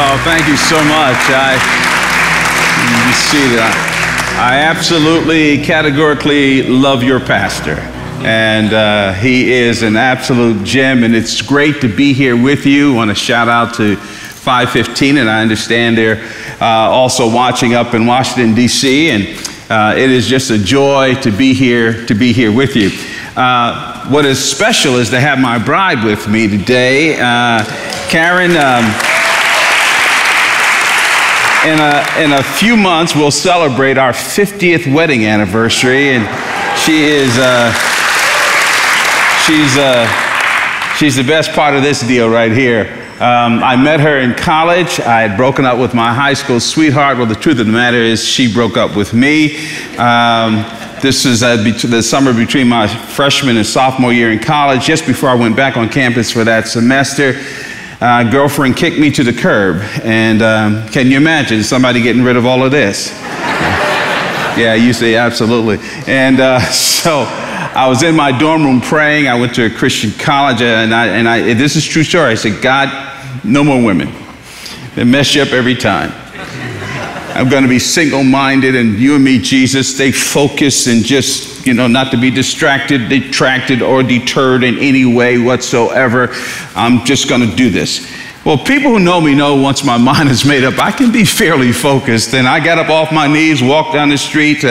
Well, thank you so much. You see that I absolutely, categorically love your pastor. And he is an absolute gem, and it's great to be here with you. I want to shout out to 515, and I understand they're also watching up in Washington, D.C., and it is just a joy to be here with you. What is special is to have my bride with me today, Karen. In a few months, we'll celebrate our 50th wedding anniversary, and she is she's the best part of this deal right here. I met her in college. I had broken up with my high school sweetheart. Well, the truth of the matter is she broke up with me. This is the summer between my freshman and sophomore year in college, just before I went back on campus for that semester. Girlfriend kicked me to the curb. And can you imagine somebody getting rid of all of this? Yeah, you say absolutely. And so I was in my dorm room praying. I went to a Christian college, and this is true story. I said, God, no more women. They mess you up every time. I'm going to be single-minded, and you and me, Jesus, stay focused and just, you know, not to be distracted, detracted, or deterred in any way whatsoever. I'm just going to do this. Well, people who know me know once my mind is made up, I can be fairly focused. And I got up off my knees, walked down the street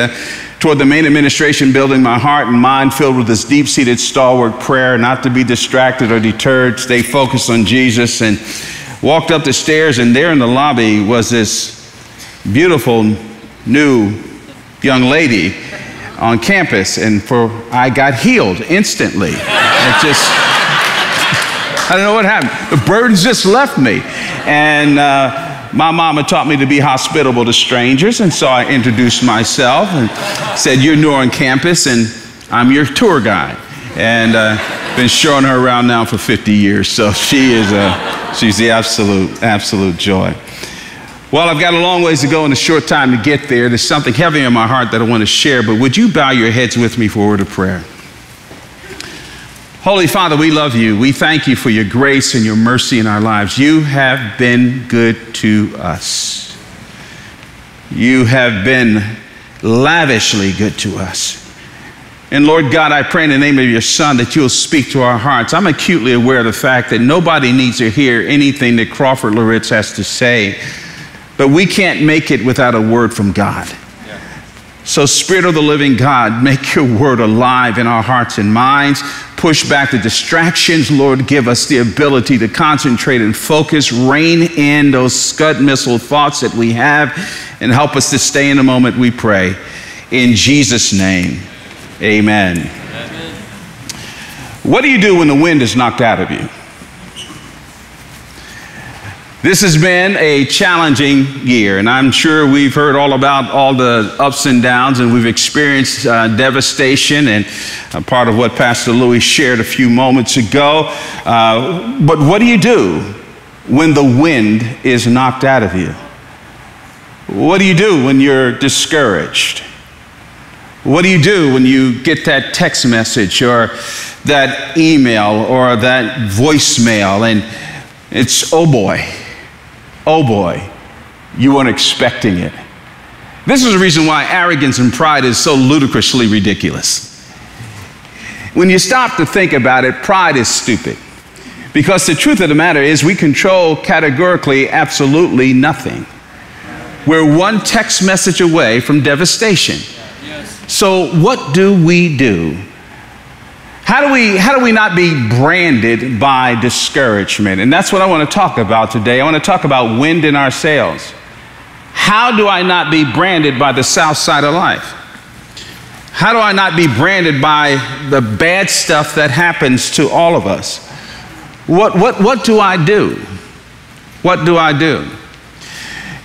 toward the main administration building, my heart and mind filled with this deep-seated stalwart prayer, not to be distracted or deterred, stay focused on Jesus, and walked up the stairs, and there in the lobby was this beautiful new young lady on campus, and I got healed instantly. It just, I don't know what happened. The burdens just left me. And my mama taught me to be hospitable to strangers, and so I introduced myself and said, you're new on campus, and I'm your tour guide. And I've been showing her around now for 50 years, so she's the absolute joy. Well, I've got a long ways to go in a short time to get there. There's something heavy in my heart that I want to share, but would you bow your heads with me for a word of prayer? Holy Father, we love you. We thank you for your grace and your mercy in our lives. You have been good to us. You have been lavishly good to us. And Lord God, I pray in the name of your Son that you'll speak to our hearts. I'm acutely aware of the fact that nobody needs to hear anything that Crawford Loritts has to say, but we can't make it without a word from God. So, Spirit of the living God, make your word alive in our hearts and minds. Push back the distractions. Lord, give us the ability to concentrate and focus. Rein in those scud missile thoughts that we have, and help us to stay in the moment, we pray. In Jesus' name, amen. Amen. What do you do when the wind is knocked out of you? This has been a challenging year, and I'm sure we've heard all about all the ups and downs, and we've experienced devastation, and part of what Pastor Louis shared a few moments ago. But what do you do when the wind is knocked out of you? What do you do when you're discouraged? What do you do when you get that text message or that email or that voicemail, and it's, oh boy. Oh boy, you weren't expecting it. This is the reason why arrogance and pride is so ludicrously ridiculous. When you stop to think about it, pride is stupid. Because the truth of the matter is we control categorically absolutely nothing. We're one text message away from devastation. So what do we do? How do we not be branded by discouragement? And that's what I want to talk about today. I want to talk about wind in our sails. How do I not be branded by the south side of life? How do I not be branded by the bad stuff that happens to all of us? What do I do? What do I do?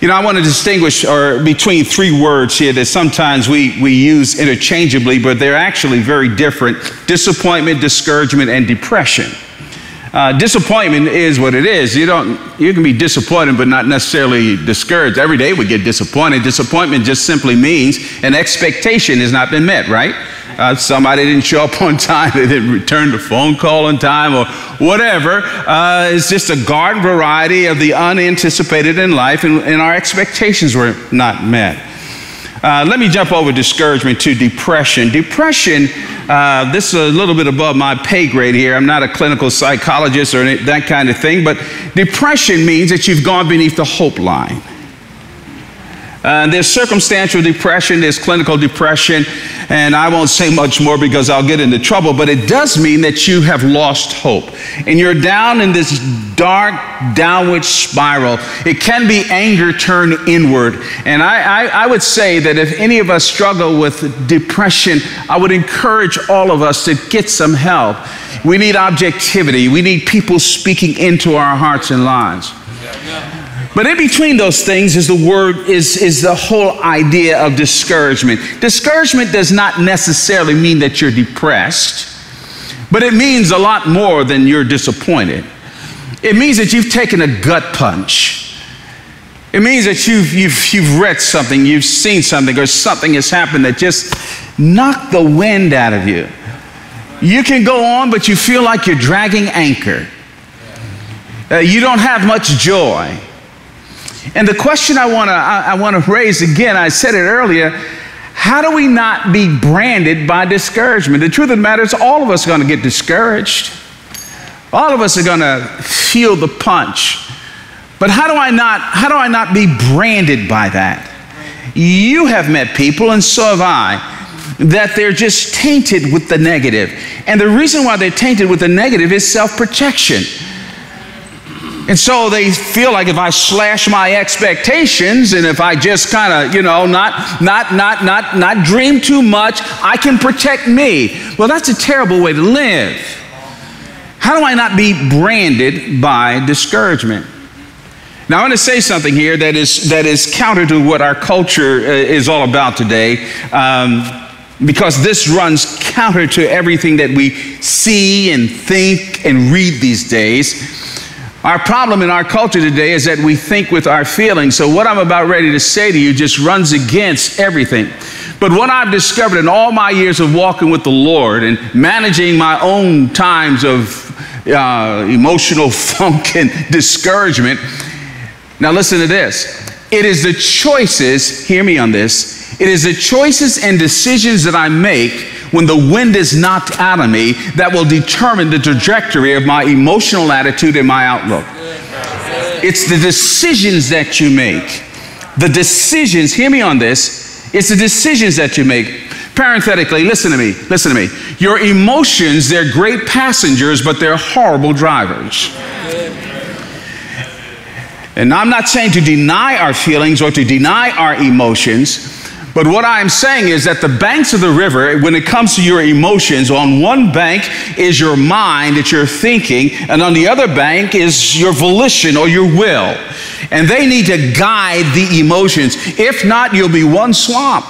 You know, I want to distinguish between three words here that sometimes we use interchangeably, but they're actually very different: disappointment, discouragement, and depression. Disappointment is what it is. You can be disappointed, but not necessarily discouraged. Every day we get disappointed. Disappointment just simply means an expectation has not been met, right? somebody didn't show up on time, they didn't return the phone call on time or whatever. It's just a garden variety of the unanticipated in life, and our expectations were not met. Let me jump over discouragement to depression. Depression, this is a little bit above my pay grade here. I'm not a clinical psychologist or that kind of thing, but depression means that you've gone beneath the hope line. There's circumstantial depression, there's clinical depression, and I won't say much more because I'll get into trouble, but it does mean that you have lost hope. And you're down in this dark, downward spiral. It can be anger turned inward. And I would say that if any of us struggle with depression, I would encourage all of us to get some help. We need objectivity. We need people speaking into our hearts and lives. But in between those things is the word, is the whole idea of discouragement. Discouragement does not necessarily mean that you're depressed, but it means a lot more than you're disappointed. It means that you've taken a gut punch. It means that you've read something, you've seen something, or something has happened that just knocked the wind out of you. You can go on, but you feel like you're dragging anchor. You don't have much joy. And the question I want to raise again, I said it earlier, how do we not be branded by discouragement? The truth of the matter is all of us are going to get discouraged. All of us are going to feel the punch. But how do I not be branded by that? You have met people, and so have I, that they're just tainted with the negative. And the reason why they're tainted with the negative is self-protection. And so they feel like if I slash my expectations and if I just kind of, you know, not dream too much, I can protect me. Well, that's a terrible way to live. How do I not be branded by discouragement? Now, I want to say something here that is counter to what our culture is all about today, because this runs counter to everything that we see and think and read these days. Our problem in our culture today is that we think with our feelings. So what I'm about ready to say to you just runs against everything. But what I've discovered in all my years of walking with the Lord and managing my own times of emotional funk and discouragement. Now listen to this. It is the choices, hear me on this, it is the choices and decisions that I make when the wind is knocked out of me that will determine the trajectory of my emotional attitude and my outlook. It's the decisions that you make. The decisions, hear me on this, it's the decisions that you make. Parenthetically, listen to me. Your emotions, they're great passengers, but they're horrible drivers. And I'm not saying to deny our feelings or to deny our emotions, but what I'm saying is that the banks of the river, when it comes to your emotions, on one bank is your mind, it's your thinking, and on the other bank is your volition or your will. And they need to guide the emotions. If not, you'll be one swamp,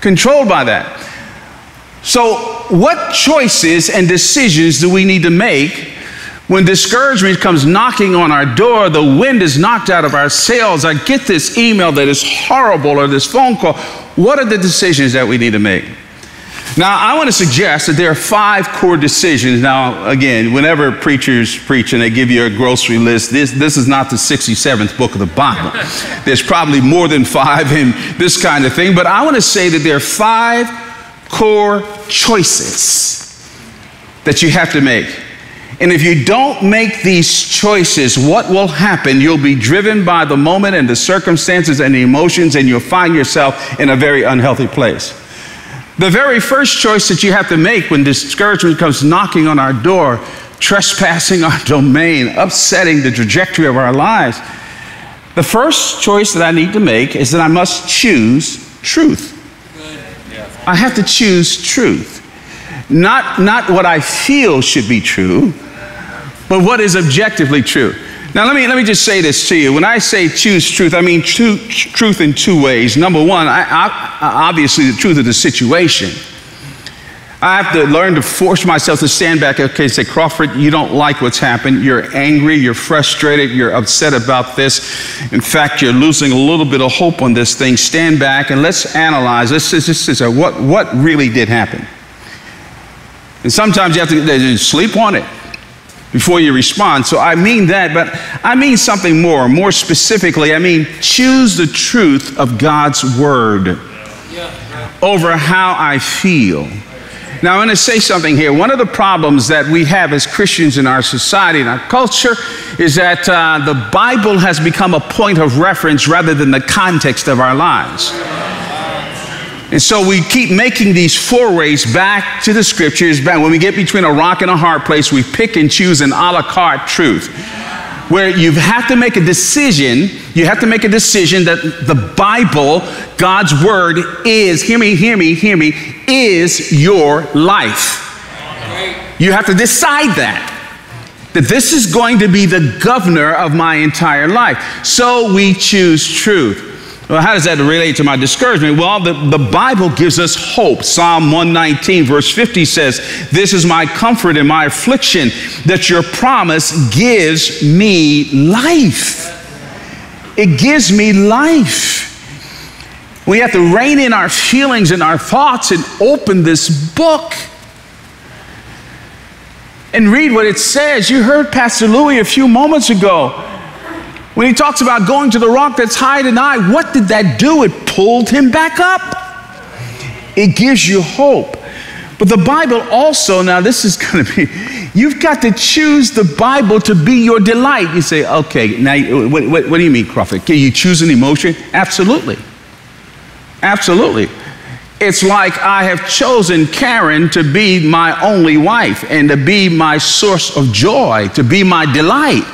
controlled by that. So what choices and decisions do we need to make when discouragement comes knocking on our door, the wind is knocked out of our sails, I get this email that is horrible or this phone call, what are the decisions that we need to make? Now, I want to suggest that there are 5 core decisions. Now, again, whenever preachers preach and they give you a grocery list, this is not the 67th book of the Bible. There's probably more than 5 in this kind of thing, but I want to say that there are 5 core choices that you have to make. And if you don't make these choices, what will happen? You'll be driven by the moment and the circumstances and the emotions, and you'll find yourself in a very unhealthy place. The very first choice that you have to make when discouragement comes knocking on our door, trespassing our domain, upsetting the trajectory of our lives, the first choice that I need to make is that I must choose truth. I have to choose truth. Not what I feel should be true, but what is objectively true. Now, let me just say this to you. When I say choose truth, I mean truth in 2 ways. Number one, obviously the truth of the situation. I have to learn to force myself to stand back. Okay, say, Crawford, you don't like what's happened. You're angry, you're frustrated, you're upset about this. In fact, you're losing a little bit of hope on this thing. Stand back and let's analyze. What really did happen? And sometimes you have to sleep on it before you respond. So I mean that, but I mean something more. More specifically, I mean choose the truth of God's word over how I feel. Now, I'm going to say something here. One of the problems that we have as Christians in our society and our culture is that the Bible has become a point of reference rather than the context of our lives. And so we keep making these forays back to the scriptures. When we get between a rock and a hard place, we pick and choose an a la carte truth, where you have to make a decision. You have to make a decision that the Bible, God's word, is, hear me, is your life. You have to decide that this is going to be the governor of my entire life. So we choose truth. Well, how does that relate to my discouragement? Well, the Bible gives us hope. Psalm 119, verse 50 says, "This is my comfort in my affliction, that your promise gives me life." It gives me life. We have to rein in our feelings and our thoughts and open this book and read what it says. You heard Pastor Louis a few moments ago. When he talks about going to the rock that's high and high, what did that do? It pulled him back up. It gives you hope. But the Bible also, now this is going to be, you've got to choose the Bible to be your delight. You say, okay, now what do you mean, Crawford? Can you choose an emotion? Absolutely. Absolutely. It's like I have chosen Karen to be my only wife and to be my source of joy, to be my delight.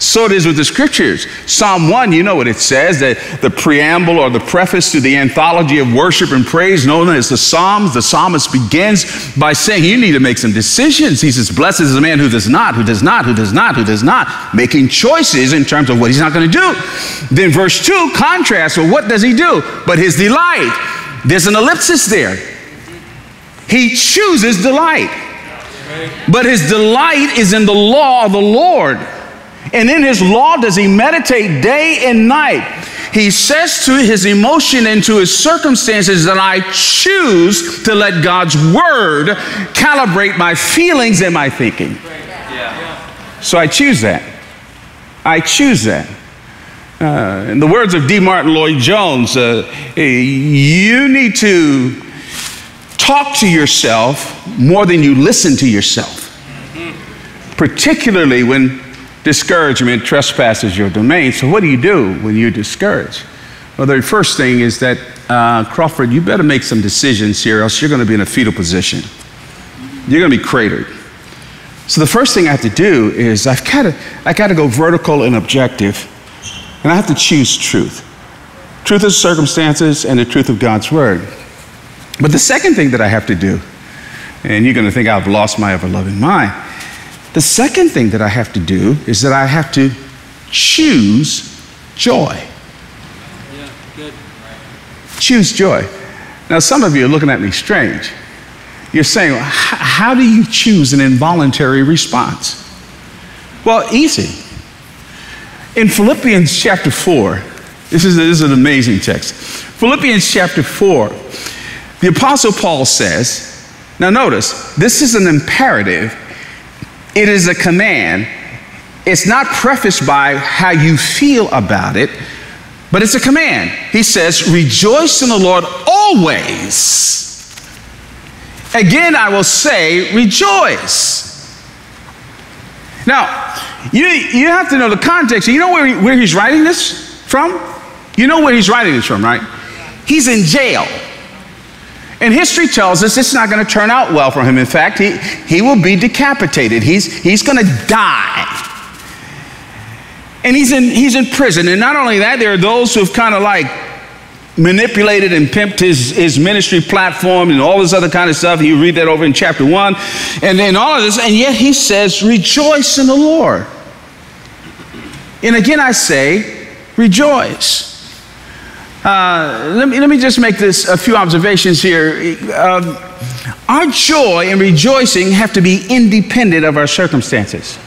So it is with the scriptures. Psalm 1, you know what it says, that the preamble or the preface to the anthology of worship and praise known as the Psalms. The psalmist begins by saying, you need to make some decisions. He says, blessed is the man who does not, making choices in terms of what he's not going to do. Then verse 2 contrasts, well, what does he do? But his delight. There's an ellipsis there. He chooses delight. But his delight is in the law of the Lord. And in his law does he meditate day and night. He says to his emotion and to his circumstances that I choose to let God's word calibrate my feelings and my thinking. Yeah. So I choose that. I choose that. In the words of D. Martin Lloyd-Jones, you need to talk to yourself more than you listen to yourself. Particularly when discouragement trespasses your domain. So what do you do when you're discouraged? Well, the first thing is that, Crawford, you better make some decisions here, else you're going to be in a fetal position. You're going to be cratered. So the first thing I have to do is I've got to go vertical and objective, and I have to choose truth. Truth of circumstances and the truth of God's word. But the second thing that I have to do, and you're going to think I've lost my ever-loving mind, the second thing that I have to do is that I have to choose joy. Yeah, good. Choose joy. Now, some of you are looking at me strange. You're saying, well, how do you choose an involuntary response? Well, easy. In Philippians chapter 4, this is an amazing text. Philippians chapter 4, the Apostle Paul says, now notice, this is an imperative. It is a command. It's not prefaced by how you feel about it, but it's a command. He says, rejoice in the Lord always. Again, I will say, rejoice. Now, you have to know the context. You know where he's writing this from? You know where he's writing this from, right? He's in jail. And history tells us it's not going to turn out well for him. In fact, he will be decapitated. He's going to die. And he's in prison. And not only that, there are those who have kind of like manipulated and pimped his ministry platform and all this other kind of stuff. You read that over in chapter 1. And then all of this. And yet he says, rejoice in the Lord. And again, I say, rejoice. Let me just make this a few observations here. Our joy and rejoicing have to be independent of our circumstances.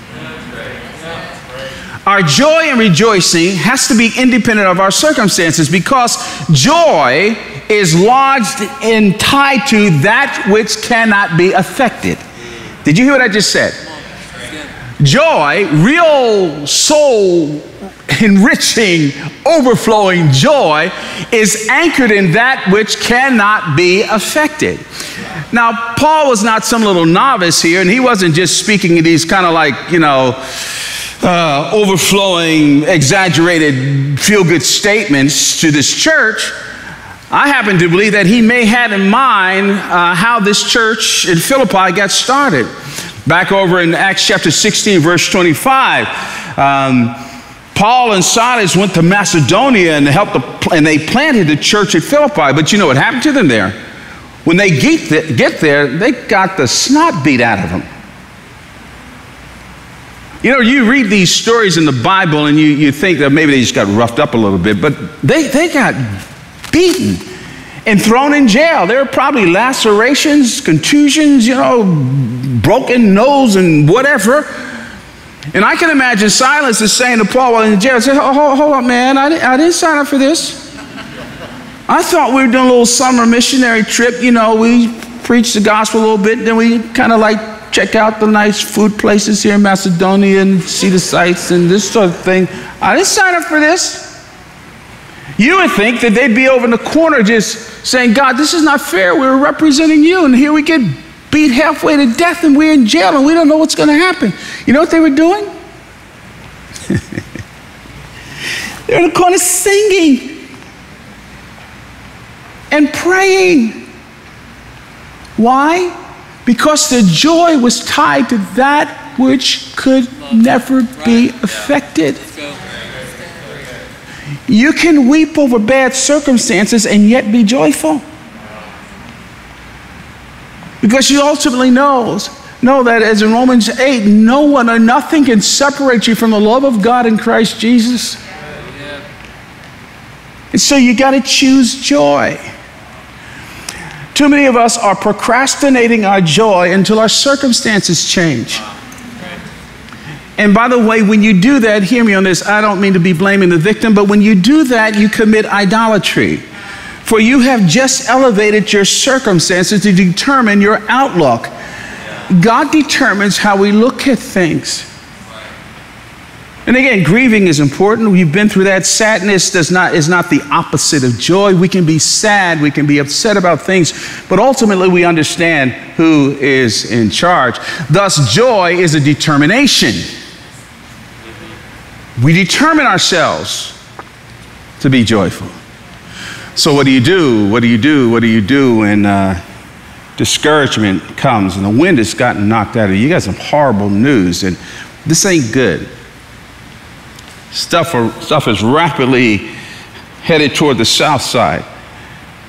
Our joy and rejoicing has to be independent of our circumstances, because joy is lodged and tied to that which cannot be affected. Did you hear what I just said? Joy, real soul enriching, overflowing joy, is anchored in that which cannot be affected. Now, Paul was not some little novice here, and he wasn't just speaking in these kind of like, you know, overflowing, exaggerated, feel-good statements to this church. I happen to believe that he may have in mind how this church in Philippi got started. Back over in Acts chapter 16, verse 25, Paul and Silas went to Macedonia and they planted the church at Philippi. But you know what happened to them there? When they get there, they got the snot beat out of them. You know, you read these stories in the Bible and you think that maybe they just got roughed up a little bit, but they got beaten and thrown in jail. There were probably lacerations, contusions, you know, broken nose and whatever. And I can imagine Silas is saying to Paul while in jail, he said, hold up, man, I didn't sign up for this. I thought we were doing a little summer missionary trip. You know, we preached the gospel a little bit, then we kind of like check out the nice food places here in Macedonia and see the sights and this sort of thing. I didn't sign up for this. You would think that they'd be over in the corner just saying, God, this is not fair. We're representing you, and here we get beat halfway to death, and we're in jail, and we don't know what's going to happen. You know what they were doing? They're in the corner singing and praying. Why? Because their joy was tied to that which could never be affected. You can weep over bad circumstances and yet be joyful, because you ultimately know that, as in Romans 8, no one or nothing can separate you from the love of God in Christ Jesus. And so you got to choose joy. Too many of us are procrastinating our joy until our circumstances change. And by the way, when you do that, hear me on this, I don't mean to be blaming the victim, but when you do that, you commit idolatry. For you have just elevated your circumstances to determine your outlook. God determines how we look at things. And again, grieving is important. We've been through that. Sadness is not the opposite of joy. We can be sad. We can be upset about things. But ultimately, we understand who is in charge. Thus, joy is a determination. We determine ourselves to be joyful. So what do you do? What do you do? What do you do when discouragement comes and the wind has gotten knocked out of you? You got some horrible news, and this ain't good. Stuff is rapidly headed toward the south side.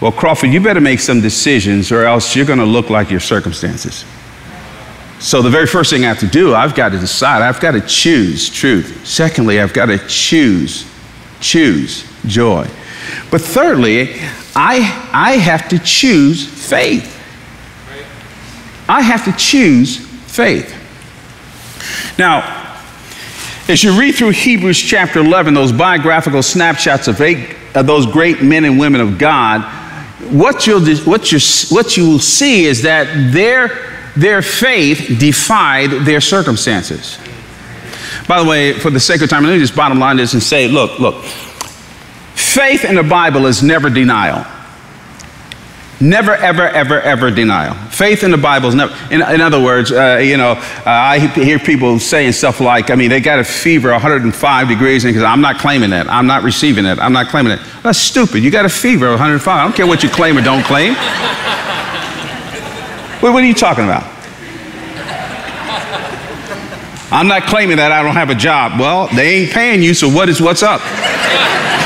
Well, Crawford, you better make some decisions, or else you're going to look like your circumstances. So the very first thing I have to do, I've got to decide. I've got to choose truth. Secondly, I've got to choose joy. But thirdly, I have to choose faith. I have to choose faith. Now, as you read through Hebrews chapter 11, those biographical snapshots of those great men and women of God, what you will see is that their faith defied their circumstances. By the way, for the sake of time, let me just bottom line this and say, look, faith in the Bible is never denial. Never, ever, ever, ever denial. Faith in the Bible is never, in other words, I hear people saying stuff like, I mean, they got a fever 105 degrees, and I'm not claiming that. I'm not receiving that. I'm not claiming that. That's stupid. You got a fever 105. I don't care what you claim or don't claim. What are you talking about? I'm not claiming that I don't have a job. Well, they ain't paying you, so what's up?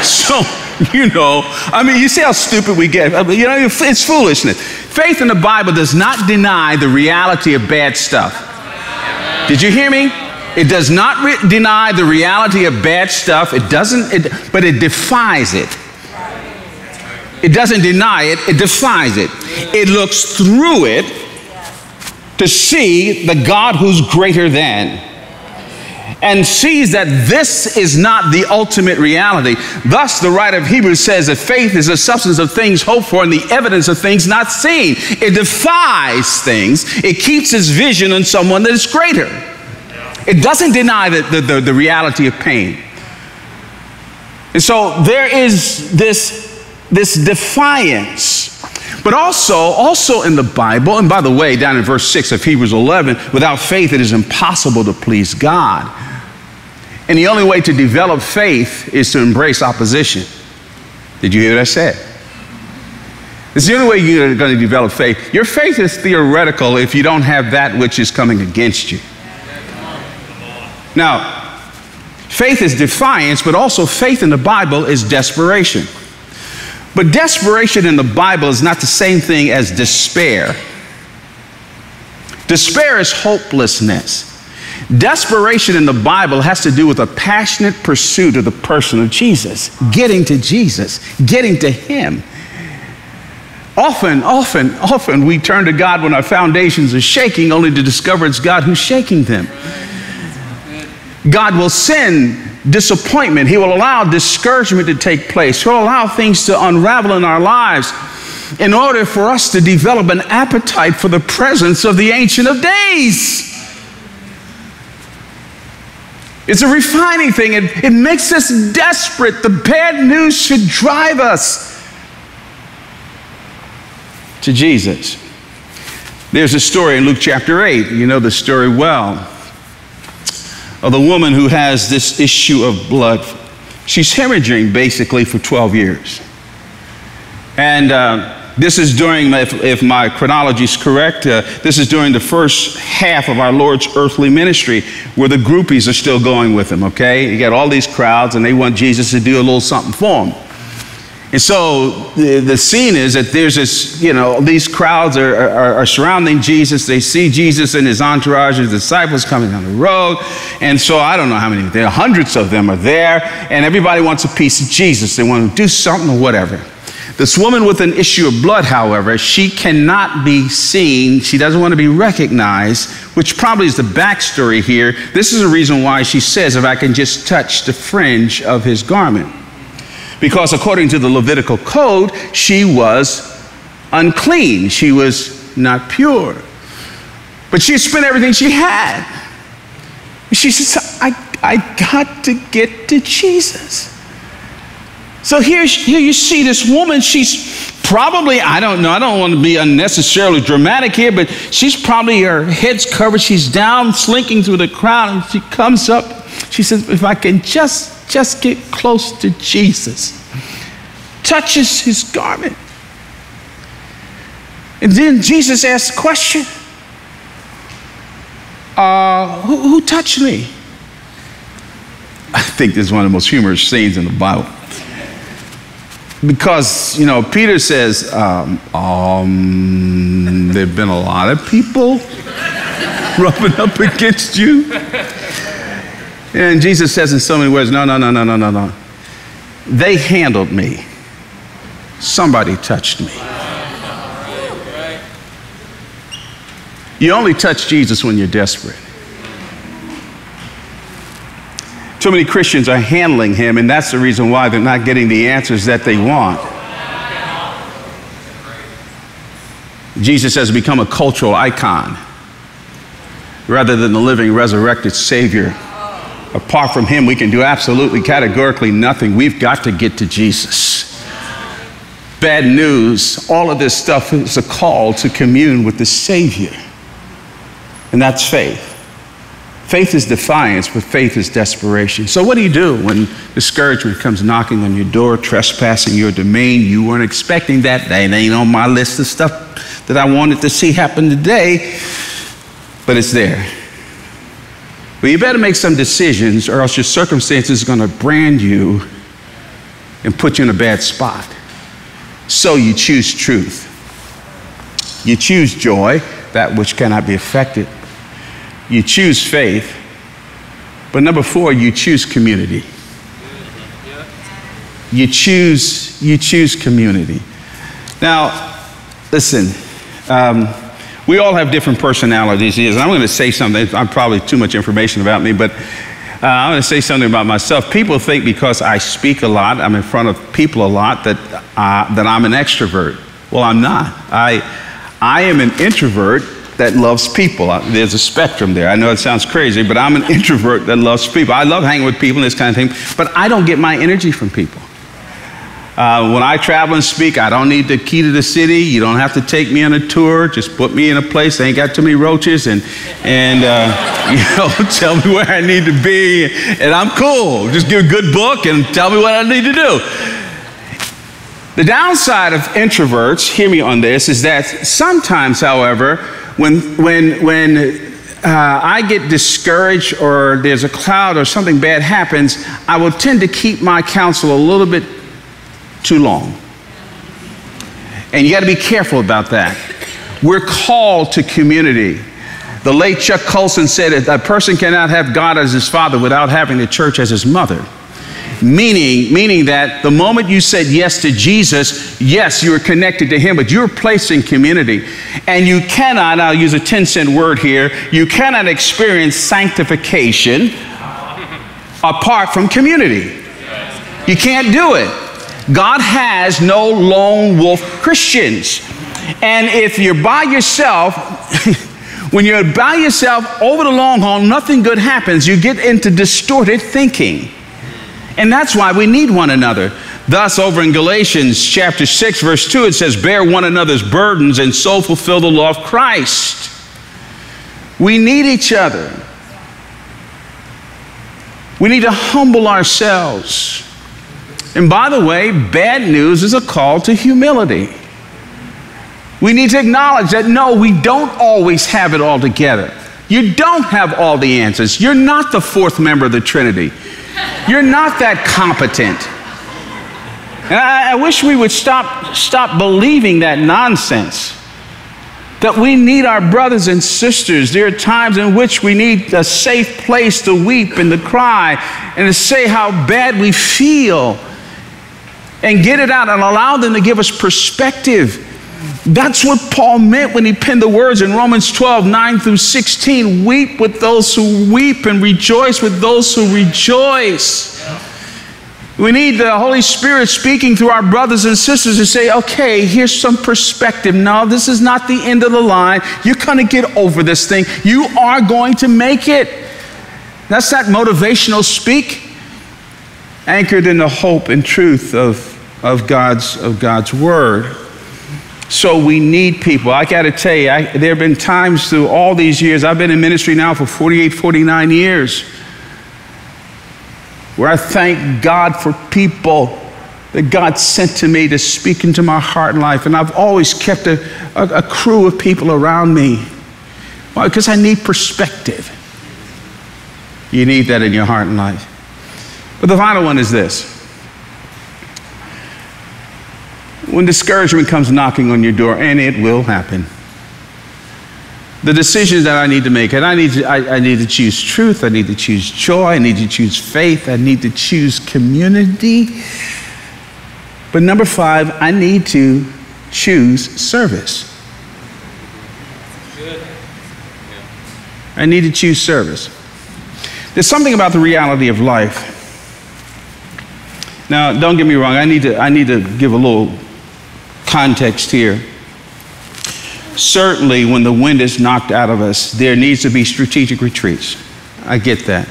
So, you know, I mean, you see how stupid we get. You know, it's foolishness. Faith in the Bible does not deny the reality of bad stuff. Did you hear me? It does not deny the reality of bad stuff. It doesn't, but it defies it. It doesn't deny it. It defies it. It looks through it to see the God who's greater than, and sees that this is not the ultimate reality. Thus, the writer of Hebrews says that faith is the substance of things hoped for and the evidence of things not seen. It defies things. It keeps its vision on someone that is greater. It doesn't deny the reality of pain. And so there is this defiance. But also in the Bible, and by the way, down in verse 6 of Hebrews 11, without faith it is impossible to please God. And the only way to develop faith is to embrace opposition. Did you hear what I said? It's the only way you're going to develop faith. Your faith is theoretical if you don't have that which is coming against you. Now, faith is defiance, but also faith in the Bible is desperation. But desperation in the Bible is not the same thing as despair. Despair is hopelessness. Desperation in the Bible has to do with a passionate pursuit of the person of Jesus, getting to Jesus, getting to Him. Often we turn to God when our foundations are shaking, only to discover it's God who's shaking them. God will send disappointment. He will allow discouragement to take place. He'll allow things to unravel in our lives in order for us to develop an appetite for the presence of the Ancient of Days. It's a refining thing. It makes us desperate. The bad news should drive us to Jesus. There's a story in Luke chapter 8. You know the story well. Of the woman who has this issue of blood. She's hemorrhaging basically for 12 years. And this is during, if my chronology is correct, this is during the first half of our Lord's earthly ministry, where the groupies are still going with Him, okay? You got all these crowds and they want Jesus to do a little something for them. And so the scene is that there's this, you know, these crowds are surrounding Jesus. They see Jesus and His entourage, His disciples coming down the road. And so I don't know how many, there are hundreds of them are there, and everybody wants a piece of Jesus. They want to do something or whatever. This woman with an issue of blood, however, she cannot be seen. She doesn't want to be recognized, which probably is the backstory here. This is the reason why she says, if I can just touch the fringe of His garment. Because according to the Levitical code, she was unclean. She was not pure. But she spent everything she had. She says, I got to get to Jesus. So here you see this woman. She's probably, I don't know, I don't want to be unnecessarily dramatic here, but she's probably, her head's covered. She's down, slinking through the crowd, and she comes up. She says, if I can just get close to Jesus. Touches His garment. And then Jesus asks the question, who touched me? I think this is one of the most humorous scenes in the Bible. Because, you know, Peter says, there have been a lot of people rubbing up against you. And Jesus says in so many words, no. They handled me. Somebody touched me. You only touch Jesus when you're desperate. Too many Christians are handling Him, and that's the reason why they're not getting the answers that they want. Jesus has become a cultural icon rather than the living, resurrected Savior. Apart from Him, we can do absolutely categorically nothing. We've got to get to Jesus. Bad news, all of this stuff is a call to commune with the Savior. And that's faith. Faith is defiance, but faith is desperation. So what do you do when discouragement comes knocking on your door, trespassing your domain? You weren't expecting that. That ain't on my list of stuff that I wanted to see happen today, but it's there. Well, you better make some decisions or else your circumstances are going to brand you and put you in a bad spot. So you choose truth. You choose joy, that which cannot be affected. You choose faith. But number four, you choose community. You choose community. Now, Listen, we all have different personalities. And I'm going to say something. I'm probably too much information about me, but I'm going to say something about myself. People think because I speak a lot, I'm in front of people a lot, that I'm an extrovert. Well, I'm not. I am an introvert that loves people. There's a spectrum there. I know it sounds crazy, but I'm an introvert that loves people. I love hanging with people and this kind of thing, but I don't get my energy from people. When I travel and speak, I don't need the key to the city. You don't have to take me on a tour. Just put me in a place that ain't got too many roaches and tell me where I need to be, and I'm cool. Just give a good book and tell me what I need to do. The downside of introverts, hear me on this, is that sometimes, however, when I get discouraged or there's a cloud or something bad happens, I will tend to keep my counsel a little bit too long. And you got to be careful about that. We're called to community. The late Chuck Colson said that a person cannot have God as his father without having the church as his mother. Meaning that the moment you said yes to Jesus, yes, you were connected to him, but you're placed in community. And you cannot, I'll use a 10-cent word here, you cannot experience sanctification apart from community. You can't do it. God has no lone wolf Christians. And if you're by yourself, when you're by yourself over the long haul, nothing good happens. You get into distorted thinking. And that's why we need one another. Thus, over in Galatians chapter 6, verse 2, it says, bear one another's burdens and so fulfill the law of Christ. We need each other. We need to humble ourselves. And by the way, bad news is a call to humility. We need to acknowledge that, no, we don't always have it all together. You don't have all the answers. You're not the fourth member of the Trinity. You're not that competent. And I wish we would stop believing that nonsense, that we need our brothers and sisters. There are times in which we need a safe place to weep and to cry and to say how bad we feel, and get it out and allow them to give us perspective. That's what Paul meant when he penned the words in Romans 12, 9 through 16, weep with those who weep and rejoice with those who rejoice. We need the Holy Spirit speaking through our brothers and sisters to say, okay, here's some perspective. No, this is not the end of the line. You're going to get over this thing. You are going to make it. That's that motivational speak, anchored in the hope and truth of God's word. So we need people. I got to tell you, there have been times through all these years, I've been in ministry now for 48, 49 years, where I thank God for people that God sent to me to speak into my heart and life. And I've always kept a crew of people around me. Why? Because I need perspective. You need that in your heart and life. But the final one is this. When discouragement comes knocking on your door, and it will happen, the decisions that I need to make, and I need to choose truth, I need to choose joy, I need to choose faith, I need to choose community. But number 5, I need to choose service. I need to choose service. There's something about the reality of life. Now, don't get me wrong, I need to give a little context here. Certainly, when the wind is knocked out of us, there needs to be strategic retreats. I get that.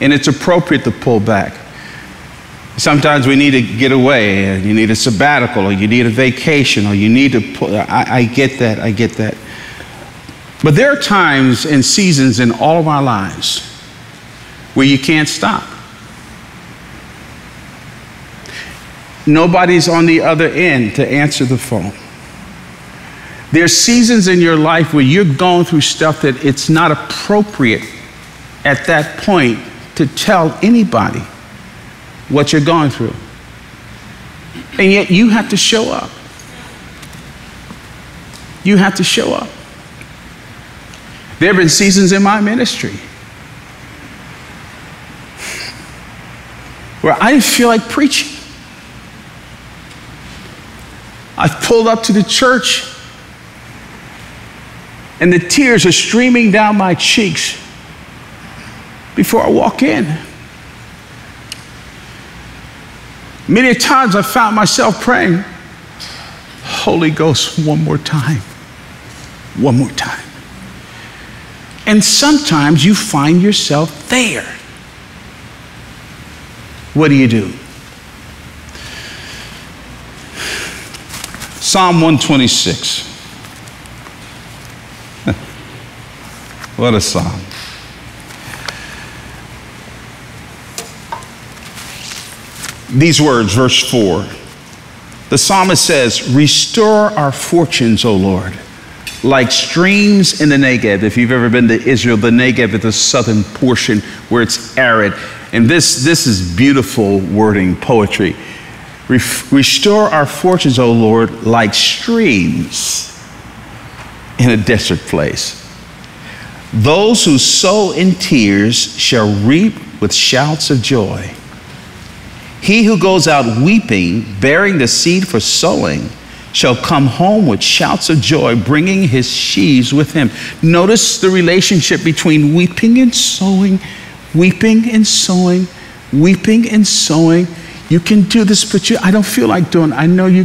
And it's appropriate to pull back. Sometimes we need to get away, and you need a sabbatical, or you need a vacation, or you need to pull. I get that, I get that. But there are times and seasons in all of our lives where you can't stop. Nobody's on the other end to answer the phone. There's seasons in your life where you're going through stuff that it's not appropriate at that point to tell anybody what you're going through. And yet you have to show up. You have to show up. There have been seasons in my ministry where I didn't feel like preaching. I've pulled up to the church and the tears are streaming down my cheeks before I walk in. Many times I found myself praying, Holy Ghost, one more time, one more time. And sometimes you find yourself there. What do? Psalm 126. What a psalm. These words, verse 4. The psalmist says, restore our fortunes, O Lord, like streams in the Negev. If you've ever been to Israel, the Negev is the southern portion where it's arid. And this is beautiful wording, poetry. Restore our fortunes, O Lord, like streams in a desert place. Those who sow in tears shall reap with shouts of joy. He who goes out weeping, bearing the seed for sowing, shall come home with shouts of joy, bringing his sheaves with him. Notice the relationship between weeping and sowing, weeping and sowing, weeping and sowing. You can do this, but I don't feel like doing it. I know you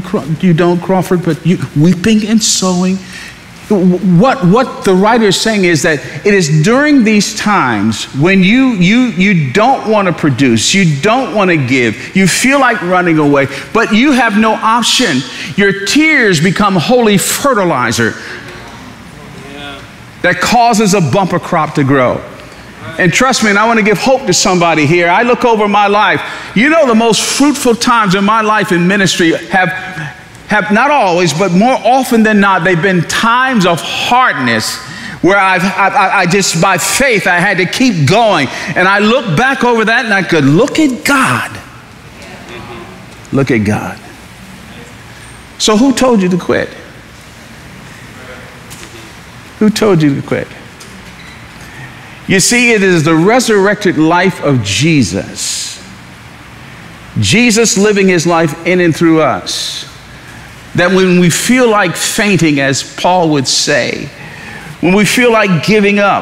don't, Crawford, but weeping and sowing. What the writer is saying is that it is during these times when you don't want to produce, you don't want to give, you feel like running away, but you have no option. Your tears become holy fertilizer that causes a bumper crop to grow. And trust me, and I want to give hope to somebody here. I look over my life. You know, the most fruitful times in my life in ministry have not always, but more often than not, they've been times of hardness where I just, by faith, I had to keep going. And I look back over that and I could look at God. Look at God. So who told you to quit? Who told you to quit? You see, it is the resurrected life of Jesus. Jesus living his life in and through us. That when we feel like fainting, as Paul would say, when we feel like giving up,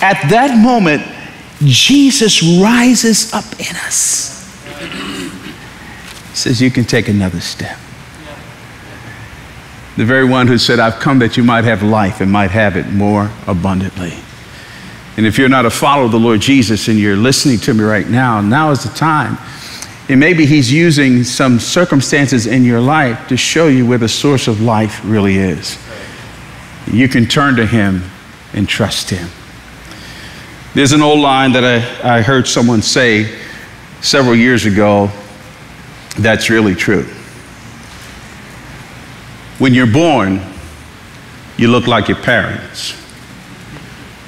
at that moment, Jesus rises up in us. Says, you can take another step. The very one who said, I've come that you might have life and might have it more abundantly. And if you're not a follower of the Lord Jesus and you're listening to me right now, now is the time. And maybe he's using some circumstances in your life to show you where the source of life really is. You can turn to him and trust him. There's an old line that I heard someone say several years ago that's really true. When you're born, you look like your parents.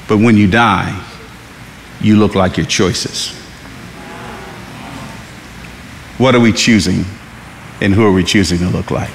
But when you die, you look like your choices. What are we choosing, and who are we choosing to look like?